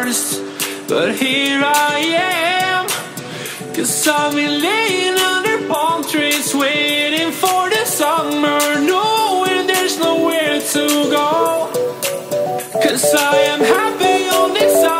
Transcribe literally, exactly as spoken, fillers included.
worst, but here I am, 'cause I've been laying under palm trees waiting for the summer, knowing there's nowhere to go, 'cause I am happy on this island.